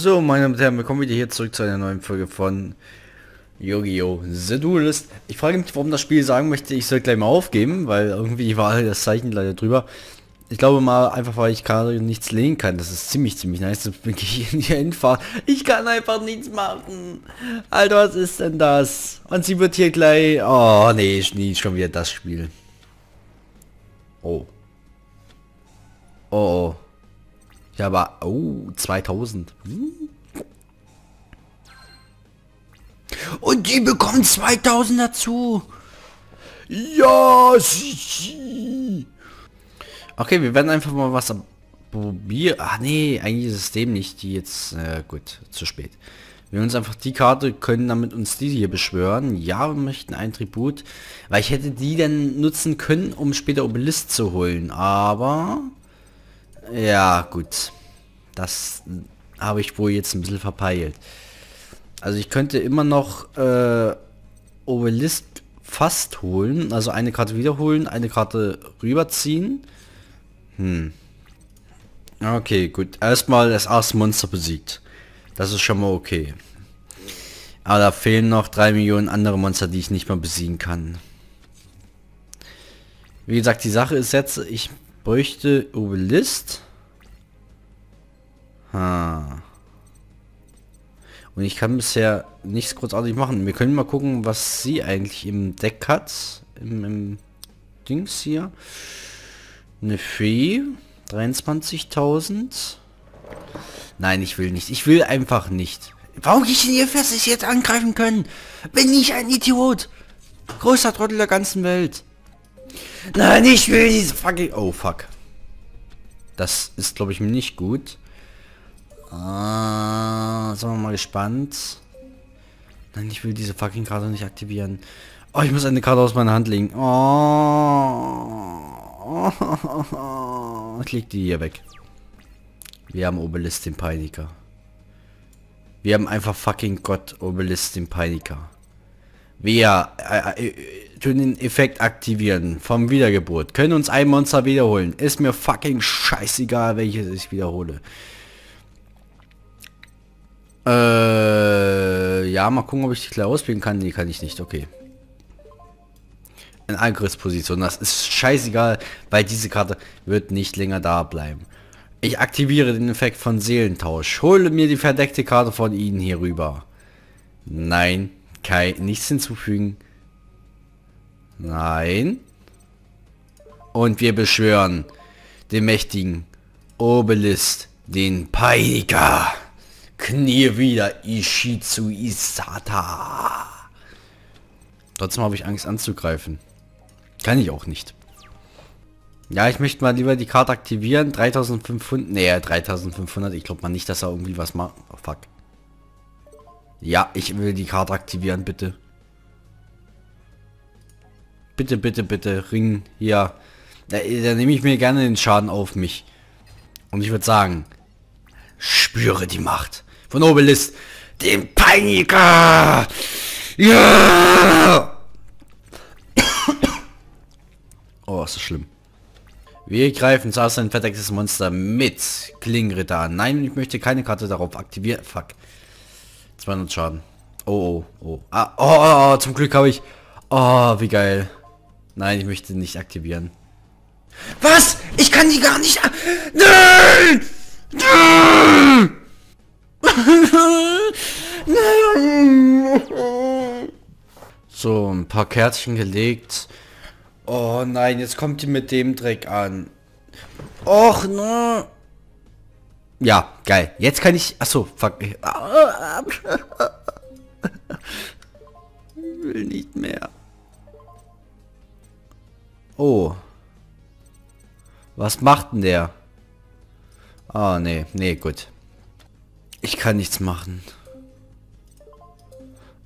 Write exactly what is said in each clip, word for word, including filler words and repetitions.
So, meine Damen und Herren, willkommen wieder hier zurück zu einer neuen Folge von Yu-Gi-Oh! The Duelist. Ich frage mich, warum das Spiel sagen möchte, ich soll gleich mal aufgeben, weil irgendwie war das Zeichen leider drüber. Ich glaube mal einfach, weil ich gerade nichts lehnen kann. Das ist ziemlich, ziemlich nice. Jetzt bin ich in die Endfahrt. Ich kann einfach nichts machen. Alter, was ist denn das? Und sie wird hier gleich... Oh, nee, schon wieder das Spiel. Oh. Oh, oh. Ja, aber... Oh, zweitausend. Hm? Und die bekommen zweitausend dazu. Ja, sie... Okay, wir werden einfach mal was probieren. Ach nee, eigentlich ist es dem nicht, die jetzt... Äh, gut, zu spät. Wir uns einfach die Karte, können damit uns die hier beschwören. Ja, wir möchten ein Tribut. Weil ich hätte die dann nutzen können, um später Obelisk zu holen. Aber... Ja, gut. Das habe ich wohl jetzt ein bisschen verpeilt. Also ich könnte immer noch äh, Obelisk fast holen. Also eine Karte wiederholen, eine Karte rüberziehen. Hm. Okay, gut. Erstmal das erste Monster besiegt. Das ist schon mal okay. Aber da fehlen noch drei Millionen andere Monster, die ich nicht mal besiegen kann. Wie gesagt, die Sache ist jetzt, ich bräuchte Obelisk. Ha. Und ich kann bisher nichts großartig machen. Wir können mal gucken, was sie eigentlich im Deck hat. Im, im Dings hier. Eine Fee. dreiundzwanzigtausend. Nein, ich will nicht. Ich will einfach nicht. Warum ich denn hier fest, dass ich jetzt angreifen können? Bin ich ein Idiot? Größter Trottel der ganzen Welt. Nein, ich will diese fucking... Oh, fuck. Das ist, glaube ich, nicht gut. Ah, sind wir mal gespannt. Nein, ich will diese fucking Karte nicht aktivieren. Oh, ich muss eine Karte aus meiner Hand legen. Oh... Ich leg die hier weg. Wir haben Obelisk den Peiniger. Wir haben einfach fucking Gott Obelisk den Peiniger. Wir äh, äh, tun den Effekt aktivieren vom Wiedergeburt. Können uns ein Monster wiederholen. Ist mir fucking scheißegal, welches ich wiederhole. Äh, ja, mal gucken, ob ich die gleich ausspielen kann. Nee, kann ich nicht. Okay. In Angriffsposition, das ist scheißegal, weil diese Karte wird nicht länger da bleiben. Ich aktiviere den Effekt von Seelentausch. Hole mir die verdeckte Karte von ihnen hier rüber. Nein, kein, nichts hinzufügen. Nein. Und wir beschwören den mächtigen Obelisk, den Peiniger. Knie wieder, Ishizu Isata. Trotzdem habe ich Angst anzugreifen. Kann ich auch nicht. Ja, ich möchte mal lieber die Karte aktivieren. dreitausendfünfhundert. Nee, dreitausendfünfhundert. Ich glaube mal nicht, dass er irgendwie was macht. Oh, fuck. Ja, ich will die Karte aktivieren, bitte. Bitte, bitte, bitte. Ring hier. Da, da nehme ich mir gerne den Schaden auf mich. Und ich würde sagen, spüre die Macht von Obelisk, dem Peiniger. Ja! Oh, ist das schlimm. Wir greifen zuerst ein verdecktes Monster mit Klingritter an. Nein, ich möchte keine Karte darauf aktivieren. Fuck. zweihundert Schaden. Oh, oh, oh. Ah, oh, oh, oh, zum Glück habe ich... Oh, wie geil. Nein, ich möchte nicht aktivieren. Was? Ich kann die gar nicht... Nein! Nein! Nein! So, ein paar Kärtchen gelegt. Oh nein, jetzt kommt die mit dem Dreck an. Och, ne. Ja, geil. Jetzt kann ich... Achso, fuck. Ich will nicht mehr. Oh. Was macht denn der? Ah, nee, nee, gut. Ich kann nichts machen.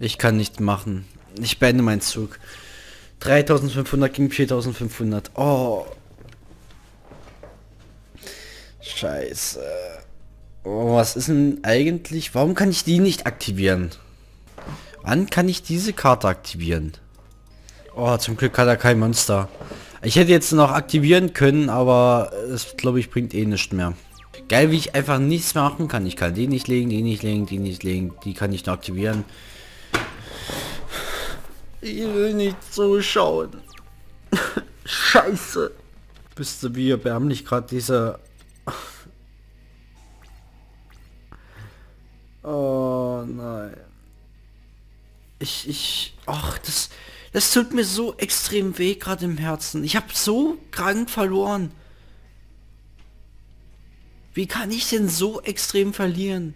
Ich kann nichts machen. Ich beende meinen Zug. dreitausendfünfhundert gegen viertausendfünfhundert. Oh. Scheiße. Oh, was ist denn eigentlich? Warum kann ich die nicht aktivieren? Wann kann ich diese Karte aktivieren? Oh, zum Glück hat er kein Monster. Ich hätte jetzt noch aktivieren können, aber es, glaube ich, bringt eh nichts mehr. Geil, wie ich einfach nichts mehr machen kann. Ich kann die nicht legen, die nicht legen, die nicht legen. Die kann ich noch aktivieren. Ich will nicht zuschauen. Scheiße. Bist du wie erbärmlich gerade diese... Oh nein. Ich, ich... Ach, das... Das tut mir so extrem weh gerade im Herzen. Ich habe so krank verloren. Wie kann ich denn so extrem verlieren?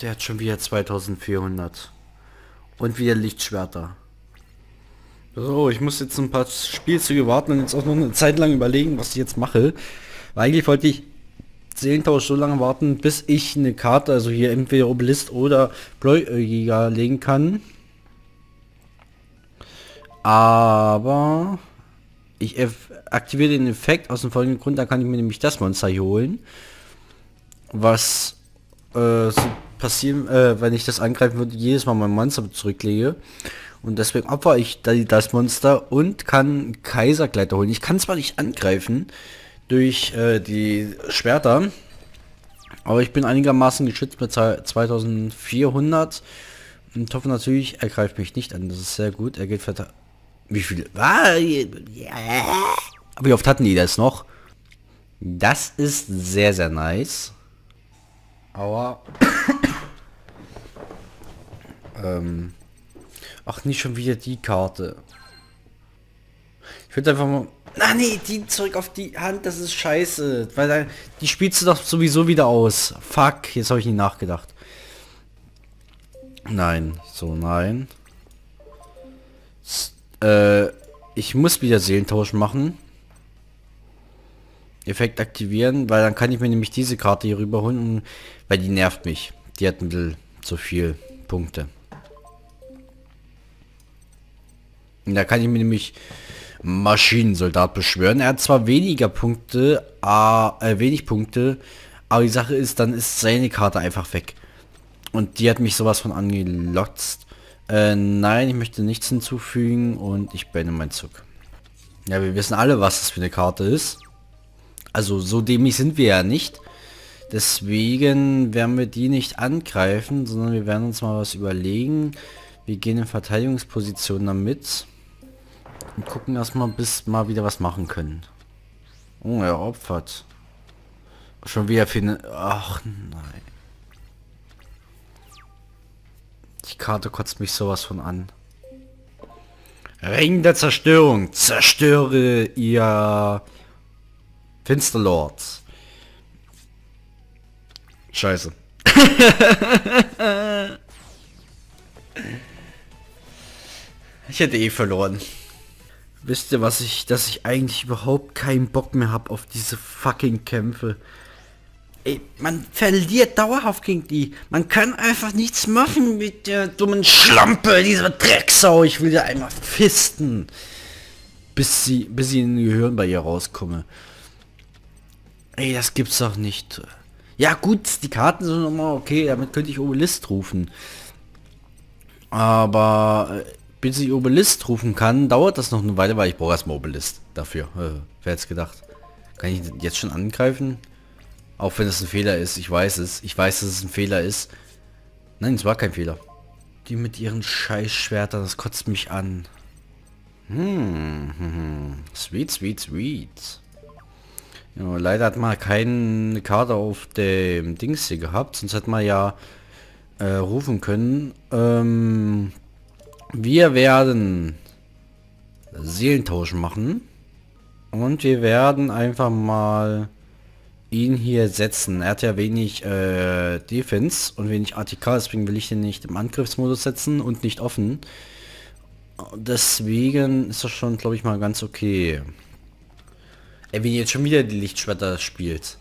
Der hat schon wieder zweitausendvierhundert. Und wieder Lichtschwerter. So, ich muss jetzt ein paar Spielzüge warten und jetzt auch noch eine Zeit lang überlegen, was ich jetzt mache. Weil eigentlich wollte ich zehntausend so lange warten, bis ich eine Karte, also hier entweder Obelisk oder Bleu-Jäger legen kann. Aber ich aktiviere den Effekt aus dem folgenden Grund, da kann ich mir nämlich das Monster hier holen. Was äh, so passieren, äh, wenn ich das angreifen würde, jedes Mal mein Monster zurücklege. Und deswegen opfere ich das Monster und kann Kaiser-Gleiter holen. Ich kann zwar nicht angreifen durch äh, die Schwerter, aber ich bin einigermaßen geschützt mit zweitausendvierhundert. Und hoffe natürlich, er greift mich nicht an. Das ist sehr gut. Er geht weiter. Wie viele? Ah, yeah. Aber wie oft hatten die das noch? Das ist sehr, sehr nice. Aua. ähm. Ach, nicht schon wieder die Karte. Ich würde einfach mal... Na nee, die zurück auf die Hand, das ist scheiße. Weil dann, die spielst du doch sowieso wieder aus. Fuck, jetzt habe ich nie nachgedacht. Nein, so nein. S äh, ich muss wieder Seelentausch machen. Effekt aktivieren, weil dann kann ich mir nämlich diese Karte hier rüberholen, weil die nervt mich. Die hat ein bisschen zu viel Punkte. Und da kann ich mir nämlich Maschinensoldat beschwören. Er hat zwar weniger Punkte, äh, wenig Punkte, aber die Sache ist, dann ist seine Karte einfach weg. Und die hat mich sowas von angelotzt. Äh, nein, ich möchte nichts hinzufügen und ich beende meinen Zug. Ja, wir wissen alle, was das für eine Karte ist. Also so dämlich sind wir ja nicht. Deswegen werden wir die nicht angreifen, sondern wir werden uns mal was überlegen. Wir gehen in Verteidigungsposition damit. Und gucken erstmal, bis mal wieder was machen können. Oh, er opfert. Schon wieder für eine... Ach nein. Die Karte kotzt mich sowas von an. Ring der Zerstörung. Zerstöre ihr Finsterlords. Scheiße. Ich hätte eh verloren. Wisst ihr, was ich, dass ich eigentlich überhaupt keinen Bock mehr habe auf diese fucking Kämpfe. Ey, man verliert dauerhaft gegen die. Man kann einfach nichts machen mit der dummen Schlampe, dieser Drecksau. Ich will ja einmal fisten. Bis sie, bis sie in den Gehirn bei ihr rauskomme. Ey, das gibt's doch nicht. Ja gut, die Karten sind nochmal okay, damit könnte ich Obelisk rufen. Aber bis ich Obelisk rufen kann, dauert das noch eine Weile, weil ich brauche erstmal Obelisk dafür. Äh, wer hätte es gedacht? Kann ich jetzt schon angreifen? Auch wenn es ein Fehler ist, ich weiß es. Ich weiß, dass es ein Fehler ist. Nein, es war kein Fehler. Die mit ihren Scheißschwertern, das kotzt mich an. Hm, hm, hm. Sweet, sweet, sweet. Ja, leider hat man keine Karte auf dem Dings hier gehabt. Sonst hätte man ja äh, rufen können. Ähm, wir werden Seelentausch machen. Und wir werden einfach mal... ihn hier setzen. Er hat ja wenig äh, Defense und wenig A T K, deswegen will ich den nicht im Angriffsmodus setzen und nicht offen. Deswegen ist das schon, glaube ich, mal ganz okay. Er will jetzt schon wieder die Lichtschwerter spielt.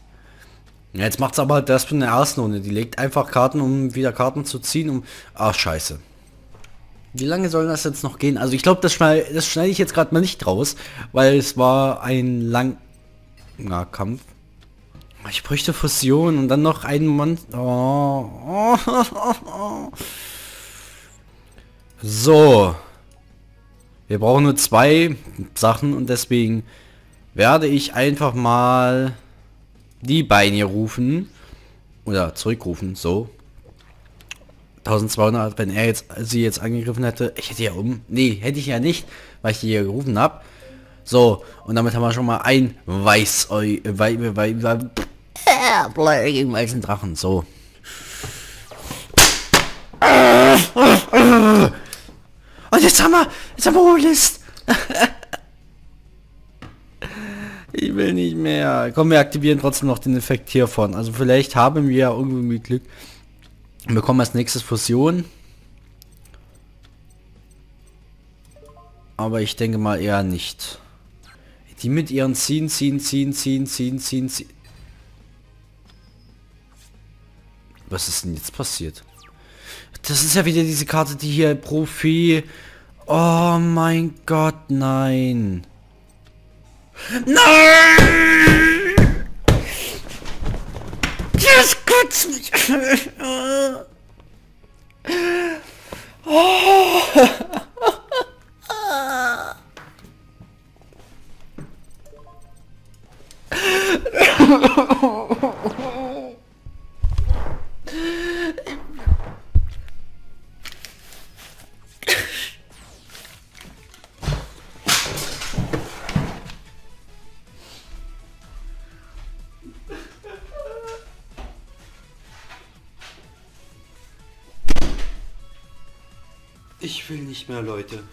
Ja, jetzt macht es aber das von der ersten Runde. Die legt einfach Karten, um wieder Karten zu ziehen. Um Ach, scheiße. Wie lange soll das jetzt noch gehen? Also ich glaube, das, schneid, das schneide ich jetzt gerade mal nicht raus, weil es war ein langer Kampf. Ich bräuchte Fusion und dann noch einen Monster. Oh, oh, oh, oh. So. Wir brauchen nur zwei Sachen und deswegen werde ich einfach mal die beiden hier rufen. Oder zurückrufen, so. zwölfhundert, wenn er jetzt sie jetzt angegriffen hätte. Ich hätte ja um... Nee, hätte ich ja nicht, weil ich die hier gerufen habe. So, und damit haben wir schon mal ein weiß... Äh, wei, wei, wei, äh, Bleu gegen weißen Drachen, so. Und jetzt haben wir... Jetzt haben wir Obelisk. Ich will nicht mehr. Komm, wir aktivieren trotzdem noch den Effekt hiervon. Also vielleicht haben wir ja irgendwie Glück. Wir bekommen als nächstes Fusion. Aber ich denke mal eher nicht. Die mit ihren ziehen, ziehen, ziehen, ziehen, ziehen, ziehen, ziehen. Was ist denn jetzt passiert? Das ist ja wieder diese Karte, die hier Profi... Oh mein Gott, nein. Nein! Das kotzt mich. Oh. Ich will nicht mehr, Leute.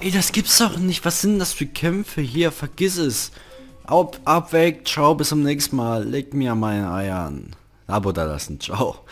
Ey, das gibt's doch nicht. Was sind das für Kämpfe hier? Vergiss es. Ab, ab, weg. Ciao, bis zum nächsten Mal. Leg mir meine Eier an. Abo da lassen. Ciao.